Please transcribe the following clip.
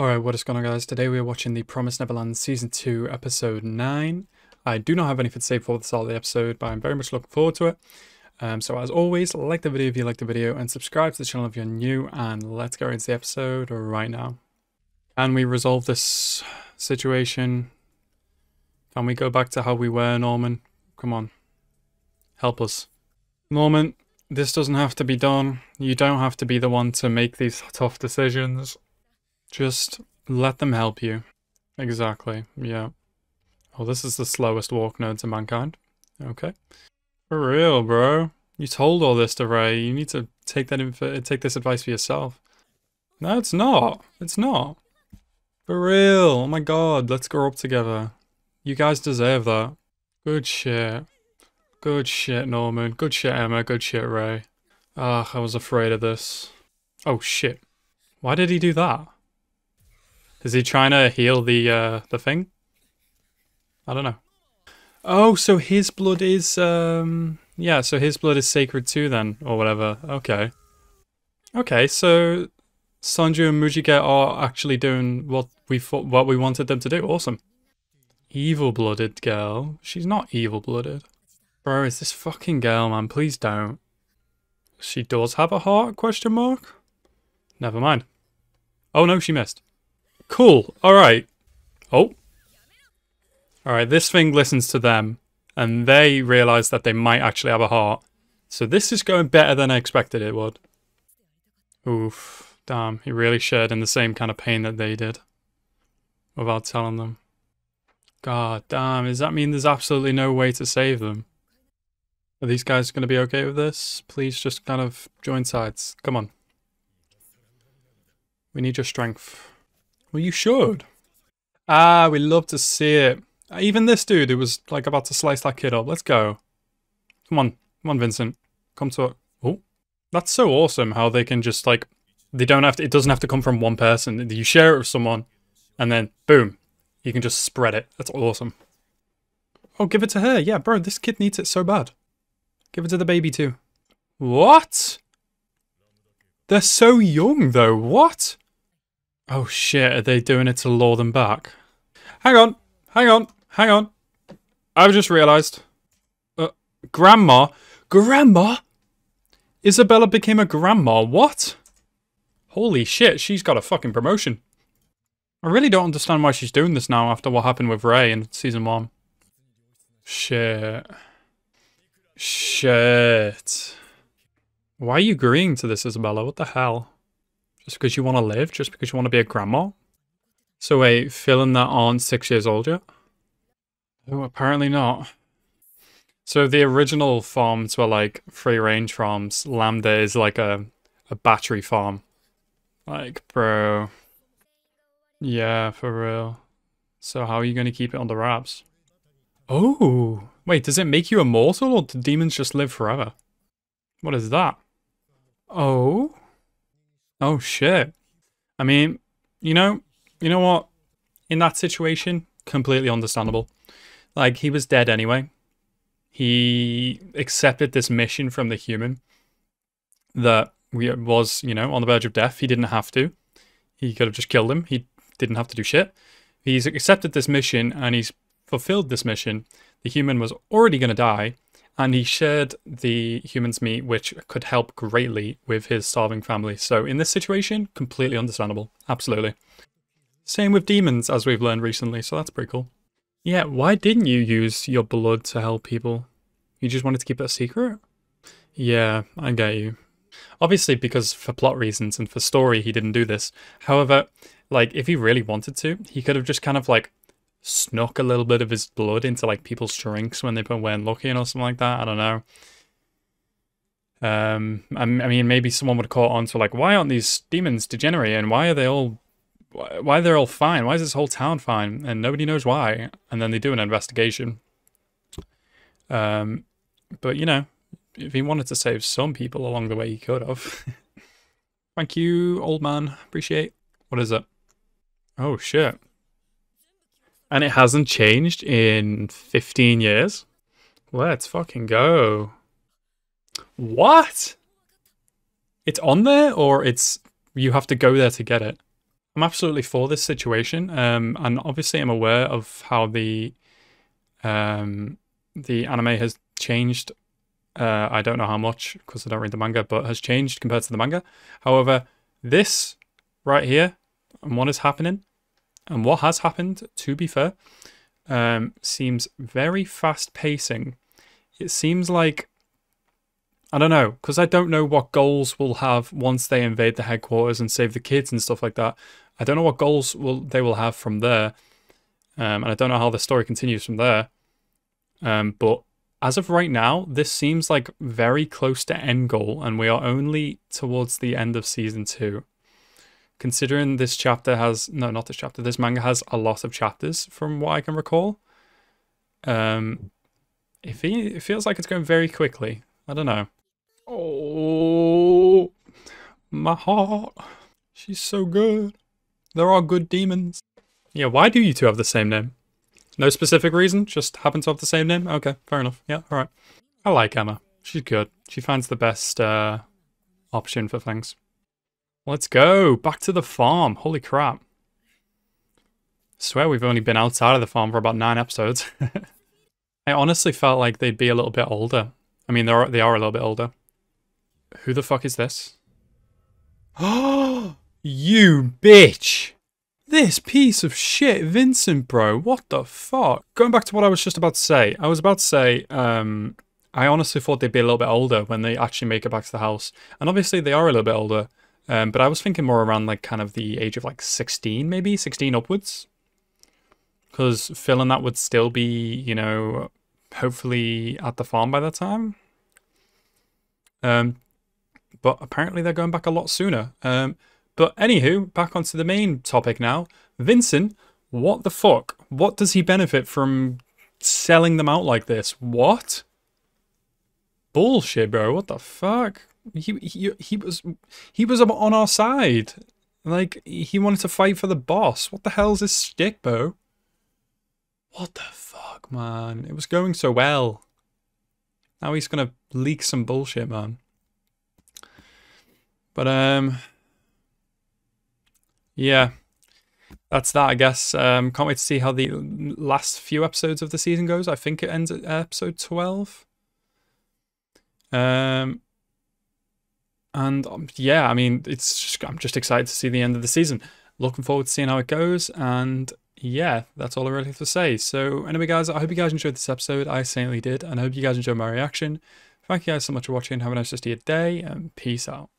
Alright, what is going on, guys? Today we are watching The Promised Neverland Season 2, Episode 9. I do not have anything to say before the start of the episode, but I'm very much looking forward to it. So as always, like the video if you like the video, and subscribe to the channel if you're new, and let's get into the episode right now. Can we resolve this situation? Can we go back to how we were, Norman? Come on. Help us. Norman, this doesn't have to be done. You don't have to be the one to make these tough decisions. Just let them help you. Exactly, yeah. Oh, this is the slowest walk known to mankind. Okay. For real, bro. You told all this to Ray. You need to take this advice for yourself. No, it's not. It's not. For real. Oh my god, let's grow up together. You guys deserve that. Good shit. Good shit, Norman. Good shit, Emma. Good shit, Ray. Ah, I was afraid of this. Oh, shit. Why did he do that? Is he trying to heal the thing? I don't know. Oh, so his blood is yeah, so his blood is sacred too then, or whatever. Okay. Okay, so Sanju and Mujige are actually doing what we wanted them to do. Awesome. Evil-blooded girl. She's not evil-blooded. Bro, is this fucking girl, man? Please don't. She does have a heart? Question mark. Never mind. Oh no, she missed. Cool, alright. Oh. Alright, this thing listens to them, and they realise that they might actually have a heart. So this is going better than I expected it would. Oof, damn, he really shared in the same kind of pain that they did. Without telling them. God damn, does that mean there's absolutely no way to save them? Are these guys going to be okay with this? Please just kind of join sides. Come on. We need your strength. Well, you should. Ah, we love to see it. Even this dude who was like about to slice that kid up. Let's go. Come on. Come on, Vincent. Come to it. Oh, that's so awesome how they can just like, they don't have to, it doesn't have to come from one person. You share it with someone and then boom, you can just spread it. That's awesome. Oh, give it to her. Yeah, bro, this kid needs it so bad. Give it to the baby too. What? They're so young though. What? Oh shit, are they doing it to lure them back? Hang on, hang on, hang on. I've just realised. Grandma? Grandma? Isabella became a grandma, what? Holy shit, she's got a fucking promotion. I really don't understand why she's doing this now after what happened with Ray in season 1. Shit. Shit. Why are you agreeing to this, Isabella? What the hell? Just because you want to live? Just because you want to be a grandma? So wait, Phil and that aren't 6 years old yet? Oh, apparently not. So the original farms were like free-range farms. Lambda is like a battery farm. Like, bro. Yeah, for real. So how are you going to keep it under wraps? Oh! Wait, does it make you immortal or do demons just live forever? What is that? Oh? Oh shit. I mean, you know what? In that situation, completely understandable. Like, he was dead anyway. He accepted this mission from the human that was, you know, on the verge of death. He didn't have to. He could have just killed him. He didn't have to do shit. He's accepted this mission and he's fulfilled this mission. The human was already going to die and he shared the human's meat, which could help greatly with his starving family. So in this situation, completely understandable. Absolutely. Same with demons, as we've learned recently, so that's pretty cool. Yeah, why didn't you use your blood to help people? You just wanted to keep it a secret? Yeah, I get you. Obviously, because for plot reasons and for story, he didn't do this. However, like, if he really wanted to, he could have just kind of, like, snuck a little bit of his blood into like people's drinks when they weren't looking or something like that. I don't know. I mean, maybe someone would caught on to like, why aren't these demons degenerating? Why are they all fine? Why is this whole town fine? And nobody knows why. And then they do an investigation. But you know, if he wanted to save some people along the way, he could have. Thank you, old man. Appreciate. What is it? Oh shit. And it hasn't changed in 15 years. Let's fucking go. What? It's on there or you have to go there to get it? I'm absolutely for this situation, and obviously I'm aware of how the anime has changed. I don't know how much because I don't read the manga, but has changed compared to the manga. However, this right here and what is happening and what has happened, to be fair, seems very fast pacing. It seems like, I don't know, because I don't know what goals we'll have once they invade the headquarters and save the kids and stuff like that. I don't know what goals they will have from there, and I don't know how the story continues from there. But as of right now, this seems like very close to end goal, and we are only towards the end of season 2. Considering this chapter has, no, not this chapter, this manga has a lot of chapters from what I can recall. It feels like it's going very quickly. I don't know. Oh, my heart. She's so good. There are good demons. Yeah, why do you two have the same name? No specific reason, just happen to have the same name? Okay, fair enough. Yeah, all right. I like Emma. She's good. She finds the best option for things. Let's go. Back to the farm. Holy crap. I swear we've only been outside of the farm for about 9 episodes. I honestly felt like they'd be a little bit older. I mean, they are a little bit older. Who the fuck is this? Oh, you bitch. This piece of shit, Vincent, bro. What the fuck? Going back to what I was just about to say. I was about to say, I honestly thought they'd be a little bit older when they actually make it back to the house. And obviously they are a little bit older. But I was thinking more around like kind of the age of like 16, maybe 16 upwards. Because Phil and that would still be, you know, hopefully at the farm by that time. But apparently they're going back a lot sooner. But anywho, back onto the main topic now. Vincent, what the fuck? What does he benefit from selling them out like this? What? Bullshit, bro. What the fuck? He was on our side. Like, he wanted to fight for the boss. What the hell's this shtick, bro? What the fuck, man? It was going so well. Now he's gonna leak some bullshit, man. But, yeah. That's that, I guess. Can't wait to see how the last few episodes of the season goes. I think it ends at episode 12. And, yeah, I mean, it's just, I'm just excited to see the end of the season. Looking forward to seeing how it goes, and... yeah, that's all I really have to say. So anyway, guys, I hope you guys enjoyed this episode. I certainly did, and I hope you guys enjoyed my reaction. Thank you guys so much for watching. Have a nice rest of your day, and peace out.